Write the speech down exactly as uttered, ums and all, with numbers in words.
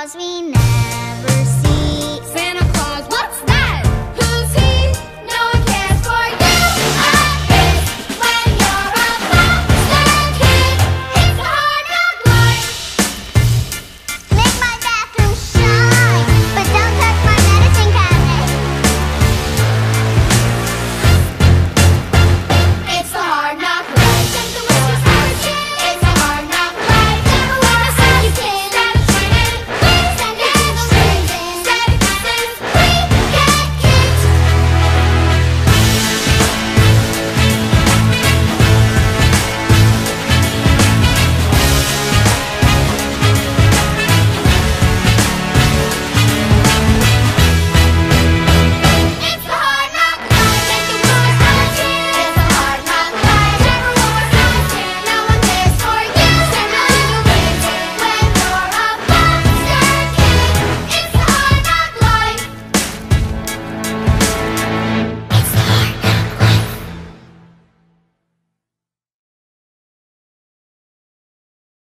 'cause we never see.